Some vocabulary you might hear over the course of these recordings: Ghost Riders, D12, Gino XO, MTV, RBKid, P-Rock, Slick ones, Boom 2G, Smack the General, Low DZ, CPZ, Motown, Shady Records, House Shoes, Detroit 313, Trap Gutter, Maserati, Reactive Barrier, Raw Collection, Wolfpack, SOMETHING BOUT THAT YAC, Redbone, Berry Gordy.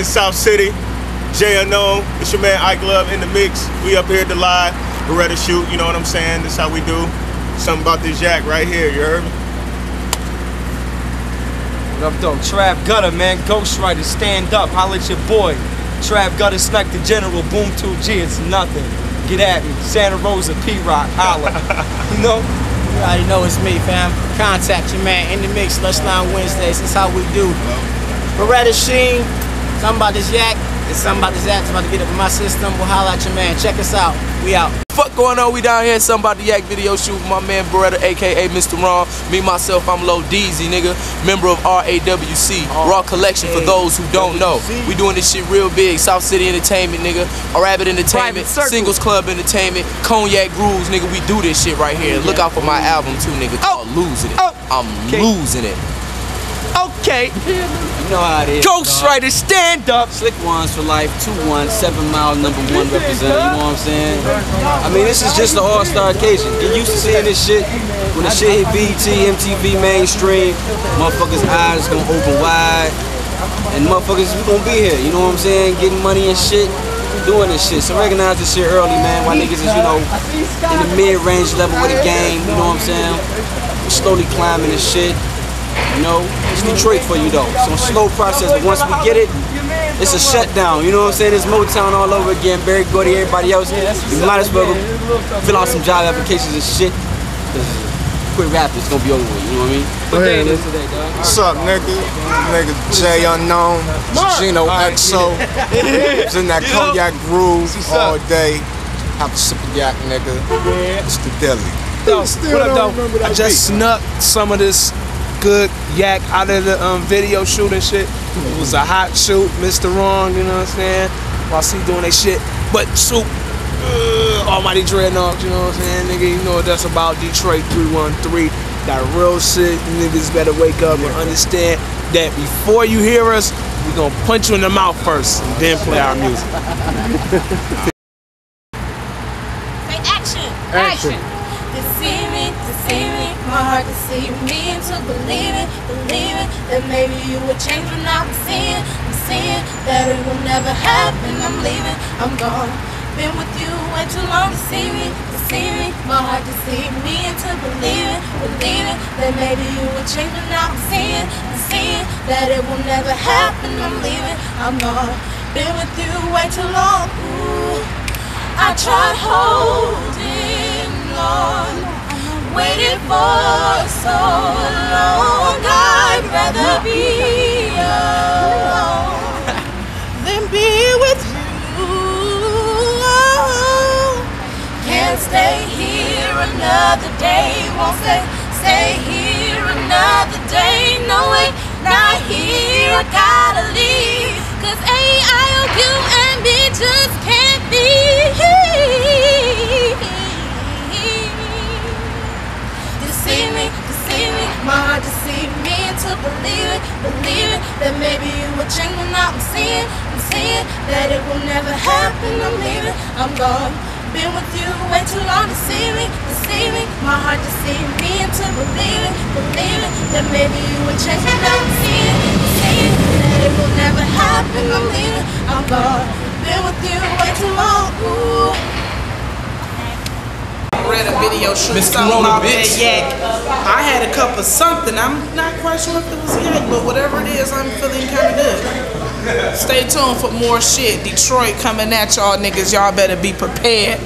in South City. Jay Unknown, it's your man Ike Love in the mix. We up here at the live, Beretta Shoot, you know what I'm saying? That's how we do. Something about this jack right here, you heard me? What up, though? Trap Gutter, man. Ghostwriter, stand up. Holla at your boy. Trap Gutter, Smack the General, Boom 2G, it's nothing. Get at me. Santa Rosa, P-Rock, holla. You know? You already know it's me, fam. Contact your man in the mix, Lunchline Wednesdays. That's how we do. Beretta Sheen, something about this yak. It's something about this yak. It's about to get up in my system. We'll holla at your man. Check us out. We out. Fuck going on? We down here at Somebody Yak Video Shoot with my man Beretta, aka Mr. Wrong. Me, myself, I'm Low DZ, nigga. Member of R.A.W.C. Raw Collection for those who don't know. We doing this shit real big. South City Entertainment, nigga. A Rabbit Entertainment. Singles Club Entertainment. Cognac Grooves, nigga. We do this shit right here. Look out for my album, too, nigga. I'm losing it. I'm losing it. Okay. You know how it is. Ghostwriter, stand up. Slick ones for life, 2-1, 7 mile number one representative. You know what I'm saying? I mean, this is just an all-star occasion. Get used to seeing this shit. When the shit hit BET, MTV, mainstream, motherfuckers' eyes gonna open wide. And motherfuckers, we gonna be here. You know what I'm saying? Getting money and shit. Doing this shit, so recognize this shit early, man. Why niggas is, you know, in the mid-range level with the game. You know what I'm saying? We're slowly climbing this shit. You know, it's Detroit for you though. So it's a slow process, but once we get it, it's a shutdown. You know what I'm saying? It's Motown all over again. Berry Gordy, everybody else. You might as well fill out some job applications and shit. Quit rapping, it's gonna be over with. You know what I mean? What day it is today, dog? What's up, nigga? Nigga Jay Unknown, Gino XO. It's in that Cognac Groove all day. Have a sip of yak, nigga. It's the deli. What up, though? I just snuck some of this good yak out of the video shoot and shit. It was a hot shoot, Mr. Wrong, you know what I'm saying? While she doing that shit, but soup, almighty dreadnoughts, you know what I'm saying, nigga? You know what that's about, Detroit 313, that real shit. Niggas better wake up and understand that before you hear us, we gonna punch you in the mouth first, and then play our music. Say action! Action! Action. My heart to see me into believing, that maybe you will change when I'm seeing, that it will never happen. I'm leaving, I'm gone. Been with you way too long to see me, My heart to see me into believing, that maybe you will change when I'm seeing, that it will never happen. I'm leaving, I'm gone. Been with you way too long. Ooh, I tried holding on. Waited for so long, I'd rather be alone than be with you. Can't stay here another day, won't stay here another day. No way, not here, I gotta leave. Cause A-I-O-U and B just can't be. My heart deceived me into believing, that maybe you will change when I'm seeing, that it will never happen. I'm leaving, I'm gone. Been with you way too long to see me, My heart deceived me into believing, that maybe you will change when I'm seeing, that it will never happen. I'm leaving, I'm gone. Been with you way too long. Ooh. A video shoot, I had a cup of something. I'm not quite sure if it was yak, but whatever it is, I'm feeling kind of good. Stay tuned for more shit. Detroit coming at y'all niggas. Y'all better be prepared.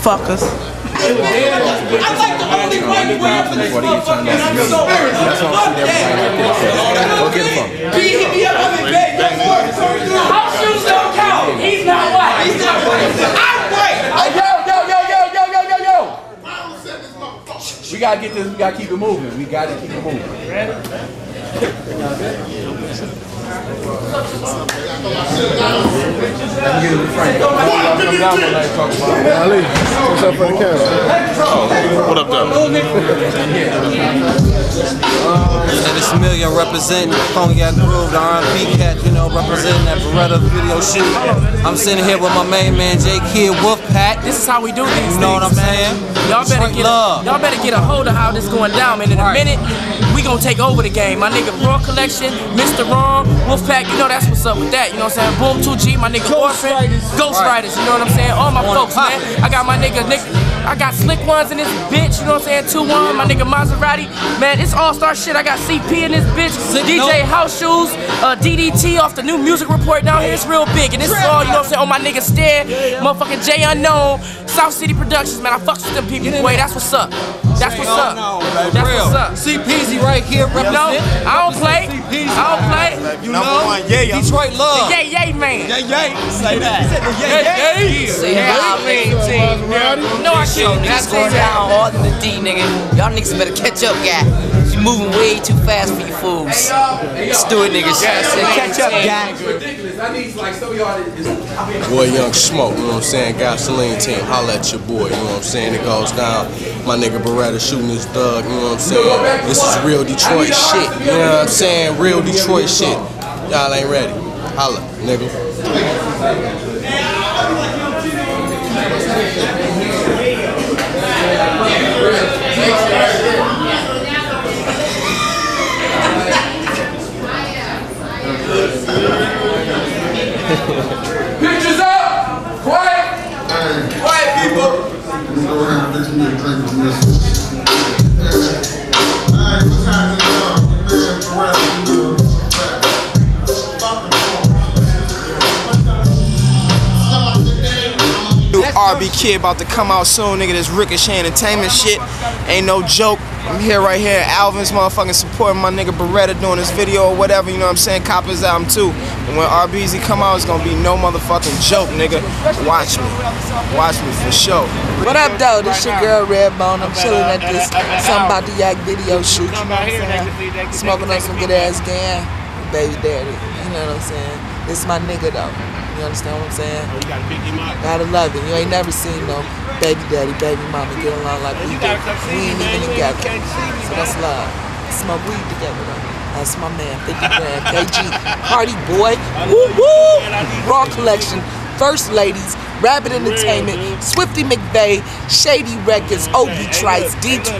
Fuckers. I'm like the only one wearing for this motherfucker, and I'm so fucked. He hit me up on the bed. House Shoes don't count. He's not white. I'm white. We gotta get this, we gotta keep it moving. We gotta keep it moving. Ready? Let me get in the front. Ali, what's up for the camera? What up, though? This million representing Cognac Grooves, the R&B cat, you know, representing that Beretta video shoot. I'm sitting here with my main man, JK Kid Wolf Pat. This is how we do these things. You know what I'm saying? Y'all better get a hold of how this going down, man. In a minute, we gonna take over the game. My nigga Raw Collection, Mr. Wrong, Wolfpack, you know that's what's up with that. You know what I'm saying? Boom 2G, my nigga Orphan, Ghost Riders, you know what I'm saying? All my folks, man. I got my nigga Nick. I got Slick Ones in this bitch, you know what I'm saying? 2-1, my nigga Maserati. Man, it's all-star shit. I got CP in this bitch. DJ House Shoes, DDT off the new music report down here. It's real big. And this is all, you know what I'm saying, on my nigga Stan, motherfucking Jay Unknown, South City Productions, man. I fucks with them people. Wait, that's what's up. That's what's up. That's what's up. CPZ right here representing. No, I don't play. I don't play. You know, Detroit Love. The yay, yay, man. Yay, yay. Say that. He said the yay, yay. See how I maintain. No, I can't. Yo, niggas going down harder than D, nigga. Y'all niggas better catch up, guy. You moving way too fast for you fools. Let's do it, niggas. Catch up, guy. Boy, Young Smoke, you know what I'm saying? Gasoline team, holla at your boy, you know what I'm saying? It goes down. My nigga Beretta shooting his thug, you know what I'm saying? This is real Detroit shit, you know what I'm saying? Real Detroit shit. Y'all ain't ready. Holla, nigga. Pictures up! Quiet! Hey. Quiet, people! Let's go around and fix me a drink from this. Hey, what's happening now? Man, for rapping, you know. RBKid about to come out soon, nigga. This Ricochet Entertainment shit ain't no joke. I'm here right here at Alvin's motherfucking supporting my nigga Beretta doing this video or whatever, you know what I'm saying? Cop his album too. And when RBZ come out, it's gonna be no motherfucking joke, nigga. Watch me. Watch me for sure. What up, though? This your girl Redbone. I'm chilling at this Something About the Yak video shoot. You know what I'm saying? Smoking on some good ass gang. Baby daddy. You know what I'm saying? This my nigga, though. You understand what I'm saying? Oh, you gotta pick him up. Gotta love it. You ain't never seen no baby daddy, baby mama get along like we do. We ain't even together. So that's love. Smoke weed together, though. That's my man, 50 grand, KG, Party Boy, woo woo! Raw Collection, First Ladies, Rabbit Entertainment, Swifty McVeigh, Shady Records, OB Trice, D12,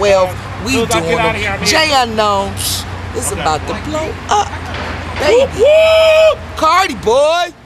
We Doing Them, Jay Unknown. It's about to blow up. Baby. Woo woo! Cardi Boy!